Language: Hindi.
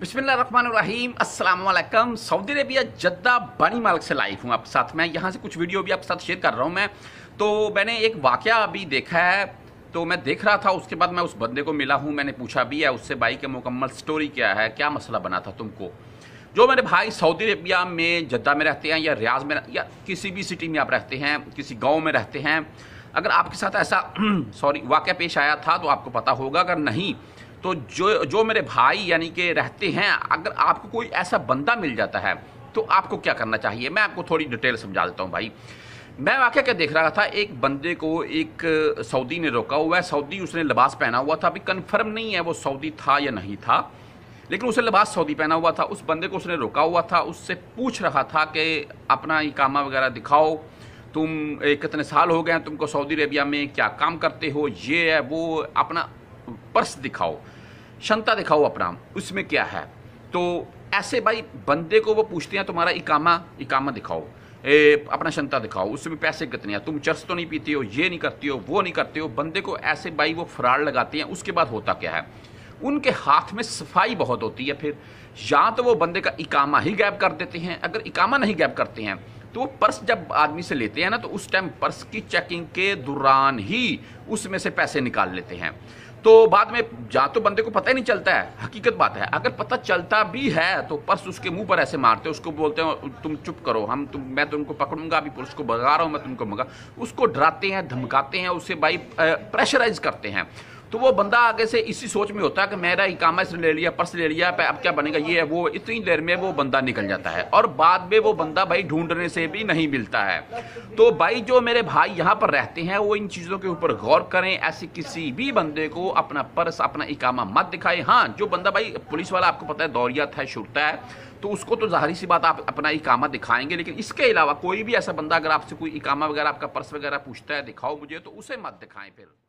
बिस्मिल्लाहिर्रहमानिर्रहीम अस्सलामुअलैकुम। सऊदी अरेबिया जद्दा बनी मालिक से लाइव हूँ आपके साथ। मैं यहाँ से कुछ वीडियो भी आपके साथ शेयर कर रहा हूँ। मैं तो मैंने एक वाकया अभी देखा है, तो मैं देख रहा था, उसके बाद मैं उस बंदे को मिला हूँ। मैंने पूछा भी है उससे, भाई के मुकम्मल स्टोरी क्या है, क्या मसला बना था तुमको। जो मेरे भाई सऊदी अरेबिया में जद्दा में रहते हैं या रियाज में या किसी भी सिटी में आप रहते हैं, किसी गाँव में रहते हैं, अगर आपके साथ ऐसा वाकया पेश आया था तो आपको पता होगा। अगर नहीं तो जो मेरे भाई यानी कि रहते हैं, अगर आपको कोई ऐसा बंदा मिल जाता है तो आपको क्या करना चाहिए, मैं आपको थोड़ी डिटेल समझा देता हूँ। भाई मैं वाकया क्या देख रहा था, एक बंदे को एक सऊदी ने रोका हुआ है। सऊदी, उसने लिबास पहना हुआ था, अभी कंफर्म नहीं है वो सऊदी था या नहीं था, लेकिन उसने लिबास सऊदी पहना हुआ था। उस बंदे को उसने रोका हुआ था, उससे पूछ रहा था कि अपना इकामा वगैरह दिखाओ, तुम कितने साल हो गए हैं तुमको सऊदी अरेबिया में, क्या काम करते हो, ये है वो, अपना पर्स दिखाओ, शंता दिखाओ अपना, उसमें क्या है। तो ऐसे भाई बंदे को वो पूछते हैं तुम्हारा इकामा दिखाओ, अपना शंता दिखाओ, उसमें पैसे कितने हैं, तुम चर्च तो नहीं पीते हो, ये नहीं करते हो, वो नहीं करते हो। बंदे को ऐसे भाई वो फरार लगाते हैं। उसके बाद होता क्या है, उनके हाथ में सफाई बहुत होती है। फिर या तो वो बंदे का इकामा ही गायब कर देते हैं, अगर इकामा नहीं गायब करते हैं तो वो पर्स जब आदमी से लेते हैं ना, तो उस टाइम पर्स की चेकिंग के दौरान ही उसमें से पैसे निकाल लेते हैं। तो बाद में या तो बंदे को पता ही नहीं चलता है, हकीकत बात है। अगर पता चलता भी है तो पर्स उसके मुंह पर ऐसे मारते हैं, उसको बोलते हैं तुम चुप करो, मैं तुमको पकड़ूंगा, अभी पुलिस को भगा रहा हूँ, मैं तुमको भगा, उसको डराते हैं, धमकाते हैं, उसे भाई प्रेशराइज करते हैं। तो वो बंदा आगे से इसी सोच में होता है कि मेरा इकामा इसने ले लिया, पर्स ले लिया, अब क्या बनेगा, ये है वो। इतनी देर में वो बंदा निकल जाता है और बाद में वो बंदा भाई ढूंढने से भी नहीं मिलता है। तो भाई जो मेरे भाई यहाँ पर रहते हैं वो इन चीज़ों के ऊपर गौर करें। ऐसे किसी भी बंदे को अपना पर्स, अपना इकामा मत दिखाएं। हाँ, जो बंदा भाई पुलिस वाला, आपको पता है दौरिया था, शुरता है, तो उसको तो जाहिर सी बात आप अपना इकामा दिखाएंगे। लेकिन इसके अलावा कोई भी ऐसा बंदा अगर आपसे कोई इकामा वगैरह, आपका पर्स वगैरह पूछता है दिखाओ मुझे, तो उसे मत दिखाएं। फिर